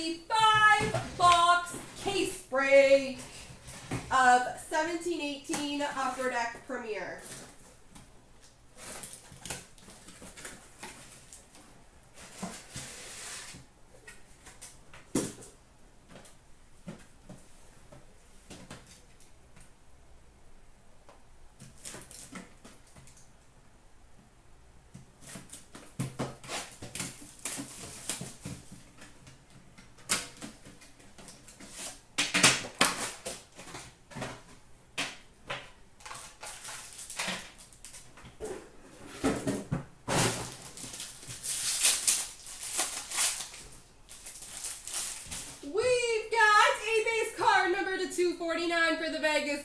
the 5-box case break of 17-18 Upper Deck Premier.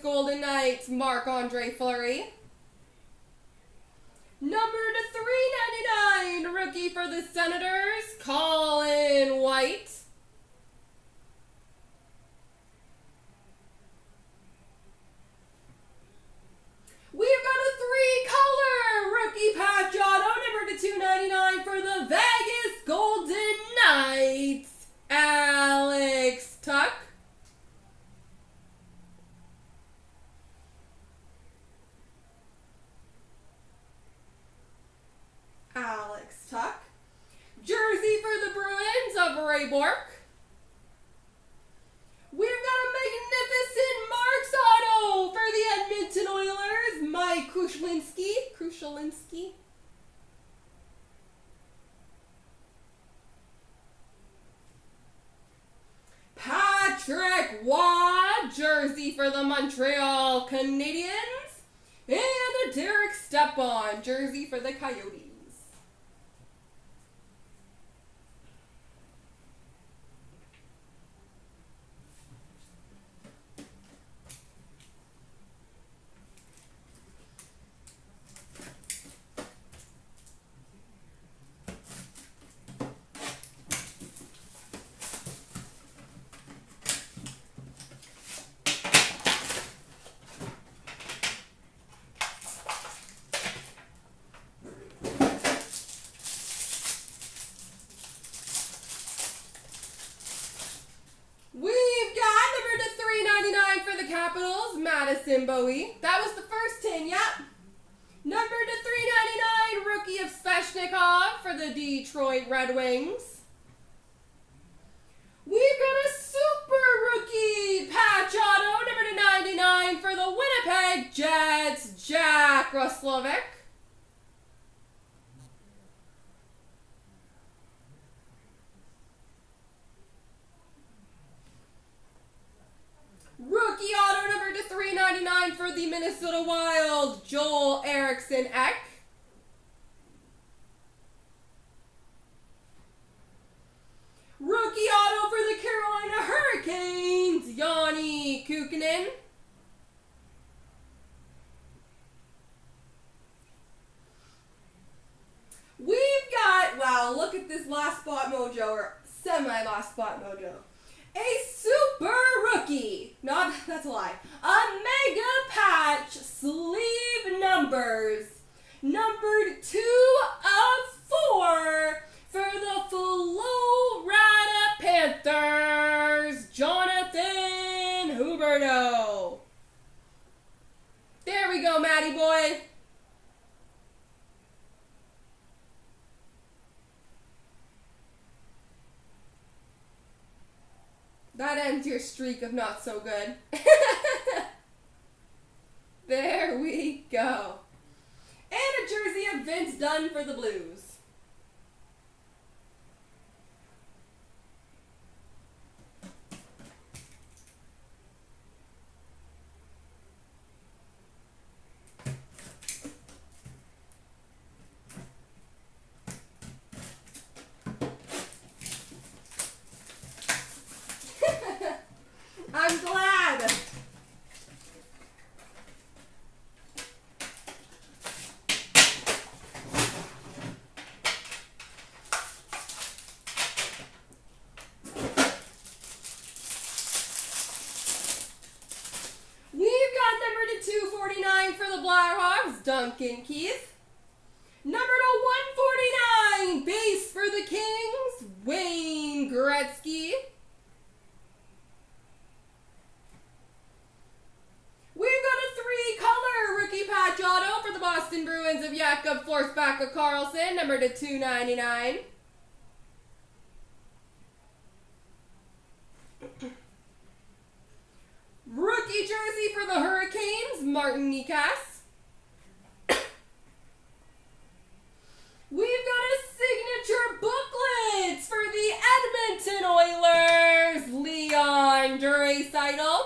Golden Knights, Marc-Andre Fleury. Number /399, rookie for the Senators, Colin White. We've got a 3-color rookie patch auto, number /299 for the Vegas Golden Knights, Alex Tuck. Jersey for the Bruins of Ray Bourque. We've got a magnificent Marks auto for the Edmonton Oilers, Mike Krushelinski. Patrick Waugh, jersey for the Montreal Canadiens, and a Derek Stepan, jersey for the Coyotes. Bowie. That was the first 10, yep. Number /399, rookie of Spechnikov for the Detroit Red Wings. We've got a super rookie patch auto, number /99 for the Winnipeg Jets, Jack Ruslovic. Rookie auto number /399 for the Minnesota Wild, Joel Eriksson Ek. Rookie auto for the Carolina Hurricanes, Yanni Kukanen. We've got, wow, look at this last spot mojo, or semi-last spot mojo. A super rookie, not, that's a lie, a mega patch sleeve numbers, numbered 2 of 4 for the Florida Panthers, Jonathan Huberdeau. There we go, Matty boy. That ends your streak of not so good. There we go. And a jersey of Vince Dunn for the Blues. Duncan Keith. Number /149, base for the Kings, Wayne Gretzky. Erica Carlson, number to 299. Rookie jersey for the Hurricanes, Martin Nikas. We've got a signature booklet for the Edmonton Oilers, Leon Draisaitl.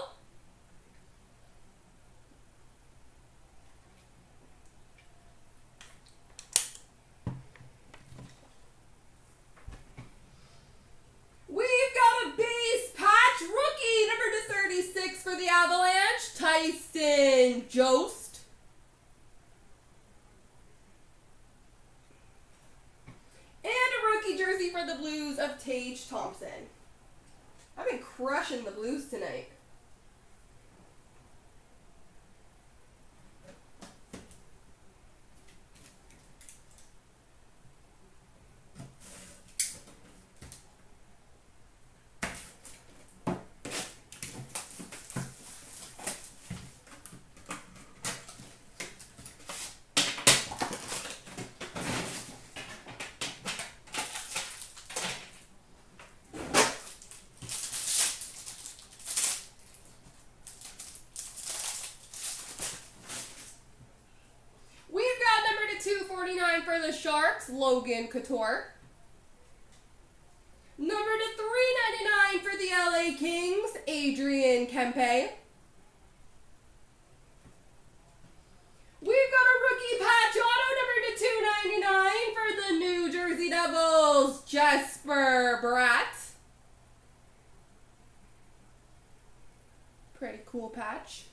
We've got a base patch rookie, number to 36 for the Avalanche, Tyson Jost. Jersey for the Blues of Tage Thompson. I've been crushing the Blues tonight. For the Sharks, Logan Couture. Number to 399 for the LA Kings, Adrian Kempe. We've got a rookie patch auto, number to 299 for the New Jersey Devils, Jesper Bratt. Pretty cool patch.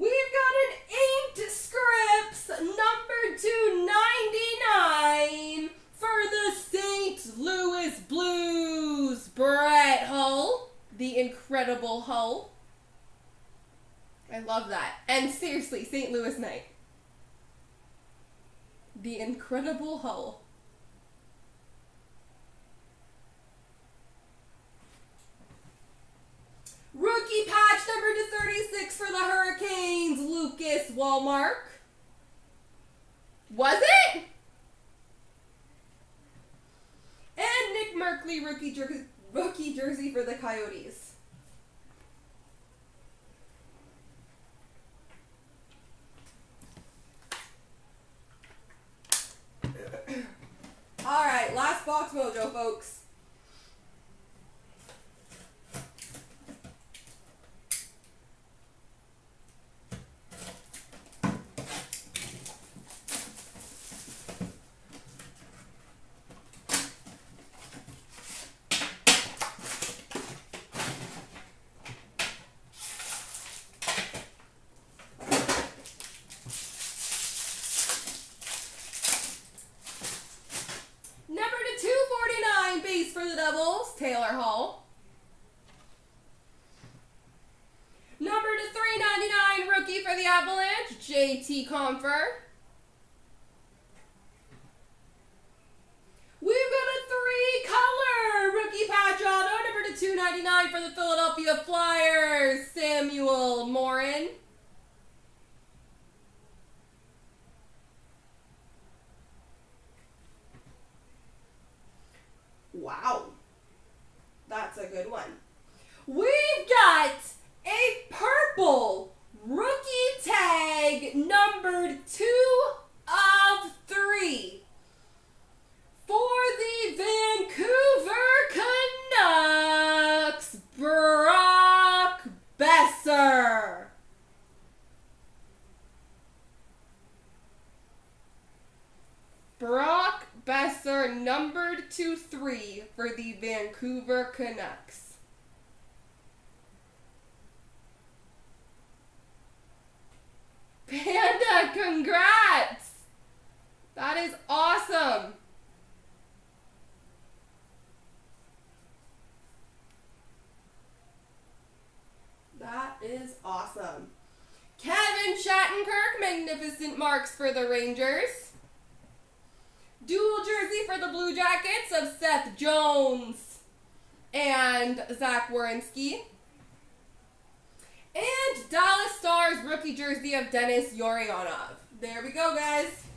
We've got an inked scripts number 299 for the St. Louis Blues, Brett Hull, the incredible Hull. I love that. And seriously, St. Louis night. The incredible Hull. Rookie patch number to 36 for the Hurricanes, Lucas Walmark. Was it? And Nick Merkley rookie jersey for the Coyotes. All right, last box mojo, folks. Taylor Hall. Number to 399 rookie for the Avalanche, J.T. Compher. We've got a three-color rookie patch auto, number to 299 for the Philadelphia Flyers, Samuel Morin. Wow. That's a good one. We've got a purple rookie tag numbered 2 of 3 for the Vancouver Canucks, Brock Besser. Brock Besser, numbered to 3 for the Vancouver Canucks. Panda, congrats! That is awesome. That is awesome. Kevin Shattenkirk, magnificent marks for the Rangers. Dual jersey for the Blue Jackets of Seth Jones and Zach Werenski. And Dallas Stars jersey of Dennis Yorionov. There we go, guys.